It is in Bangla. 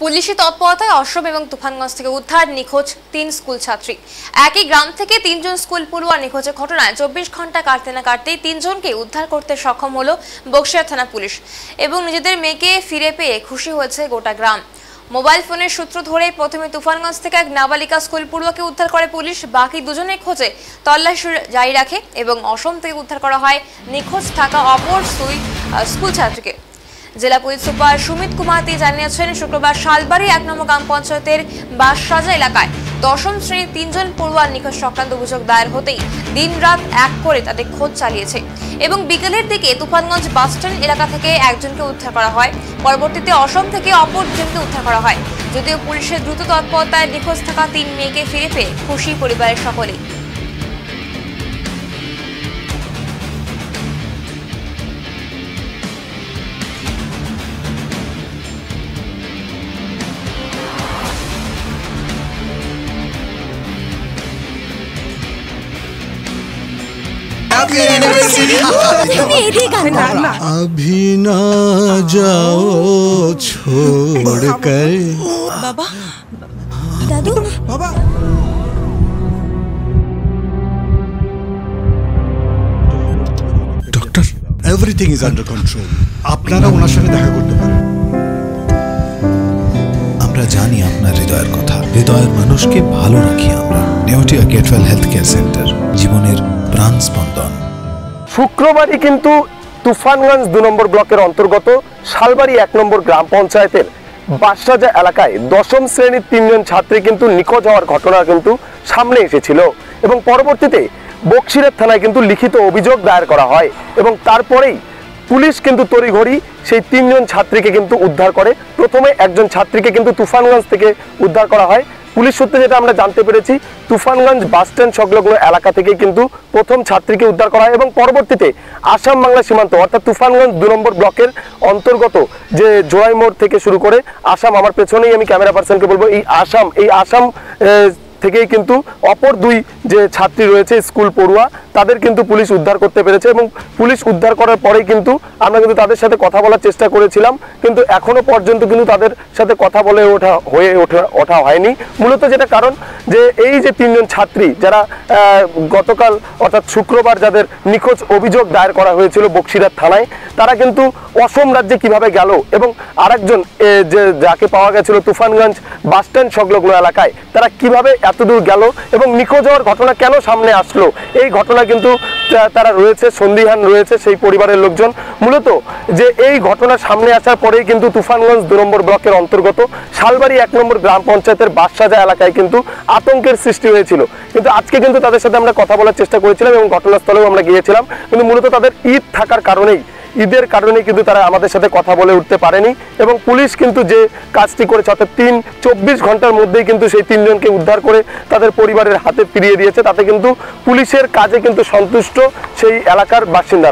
पुलिस तत्परताय असम और तुफानगंज उद्धार निखोज तीन स्कूल छात्री। एक ही ग्राम से तीन जन स्कूल पड़ुआ निखोज घटना 24 घंटा काटते ना काटते ही तीन जन के उद्धार करते सक्षम हलो बक्सिया थाना पुलिस। निजेदेर मेयेके फिरे पेये खुशी होयेछे गोटा ग्राम। मोबाइल फोन सूत्र धरे प्रथम तुफानगंज के एक नाबालिका स्कूल पड़ुआ के उद्धार करे पुलिस। बाकी दुजोने खोजे तल्लाशी जारी रखे और असम से उद्धार करा हय निखोज थाका अपर स्कूल छात्री के। जिला पुलिस सुपार सुमित कुमार ती जानिয়েছেন शुक्रवार शालबाड़ी एक नम्बर ग्राम पंचायतेर बासराजा एलाकाय दशम श्रेणी तीन जन पड़ुआ निखोज संक्रांत अभियोग दायर होते ही दिन रात एक करे तादेर खोज चालिয়েছে এবং বিকেলের দিকে তুফানগঞ্জ বাস স্ট্যান্ড এলাকা থেকে একজনকে উদ্ধার করা হয়। পরবর্তীতে অসম থেকে অপরজনকে উদ্ধার করা হয়। যদিও পুলিশের দ্রুত তৎপরতায় নিখোজ থাকা তিন মেয়েকে ফিরে পেয়ে খুশি পরিবারের সকলেই। अभी ना जाओ छोड़ कर बाबा दादू बाबा। Doctor everything is under control. আপনারা ওনার সাথে দেখা করতে পারেন। আমরা জানি আপনার হৃদয়ের কথা। হৃদয়ের মানুষকে ভালো রাখি আমরা। Neotia Getwell health care centre জীবনের প্রাণ স্পন্দন। शुक्रवार किन्तु तुफानगंज 2 नम्बर ब्लॉकेर अंतर्गत शालबाड़ी 1 नम्बर ग्राम पंचायतेर बासराजा एलाकाय दशम श्रेणी तीन जन छात्री किन्तु निखोज होवार घटना किन्तु सामने एसेछिलो एबं परवर्तीते बक्सिरा थानाय किन्तु लिखित अभियोग दायर करा हय एबं तारपरेई पुलिश किन्तु तड़िघड़ी सेई तीन जन छात्रीके किन्तु उद्धार करे। प्रथमे एकजन छात्रीके किन्तु तुफानगंज थेके उद्धार करा हय। পুলিশ সূত্রে যেটা আমরা জানতে পেরেছি তুফানগঞ্জ বাস স্ট্যান্ড সংলগ্ন এলাকা থেকে কিন্তু প্রথম ছাত্রীকে উদ্ধার করা হয় এবং পরবর্তীতে আসাম বাংলা সীমান্ত অর্থাৎ তুফানগঞ্জ 2 নম্বর ব্লকের অন্তর্গত যে জোড়াই মোড় থেকে শুরু করে আসাম, আমার পেছনেই আমি ক্যামেরা পারসনকে বলবো এই আসাম থেকেই কিন্তু অপর দুই যে ছাত্রী রয়েছে স্কুল পড়ুয়া তাদের কিন্তু পুলিশ উদ্ধার করতে পেরেছে এবং পুলিশ উদ্ধার করার পরেই কিন্তু আমরা কিন্তু তাদের সাথে কথা বলার চেষ্টা করেছিলাম কিন্তু এখনো পর্যন্ত কিন্তু তাদের সাথে কথা বলে ওঠা হয়নি। মূলত যেটা কারণ যে এই যে তিনজন ছাত্রী যারা গতকাল অর্থাৎ শুক্রবার যাদের নিখোঁজ অভিযোগ দায়ের করা হয়েছিল বক্সিরা থানায় তারা কিন্তু অসম রাজ্যে কিভাবে গেল এবং আরেকজন যে যাকে পাওয়া গিয়েছিল তুফানগঞ্জ বাস স্ট্যান্ড সংলগ্ন এলাকায় তারা কিভাবে এত দূর গেল এবং নিখোঁজ হওয়ার ঘটনা কেন সামনে আসলো এই ঘটনা কিন্তু তারা রয়েছে সন্দিহান রয়েছে সেই পরিবারের লোকজন। মূলত যে এই ঘটনা সামনে আসার পরেই কিন্তু তুফানগঞ্জ 2 নম্বর ব্লকের অন্তর্গত শালবাড়ি 1 নম্বর গ্রাম পঞ্চায়েতের বাসরাজা এলাকায় কিন্তু আতঙ্কের সৃষ্টি হয়েছিল কিন্তু আজকে কিন্তু তাদের সাথে আমরা কথা বলার চেষ্টা করেছিলাম এবং ঘটনাস্থলেও আমরা গিয়েছিলাম কিন্তু মূলত তাদের ঈদ থাকার কারণেই ঈদের কারণে কিন্তু তারা আমাদের সাথে কথা বলে উঠতে পারেনি এবং পুলিশ কিন্তু যে কাজটি করেছে অর্থাৎ 24 ঘন্টার মধ্যেই কিন্তু সেই তিনজনকে উদ্ধার করে তাদের পরিবারের হাতে ফিরিয়ে দিয়েছে তাতে কিন্তু পুলিশের কাজে কিন্তু সন্তুষ্ট সেই এলাকার বাসিন্দারা।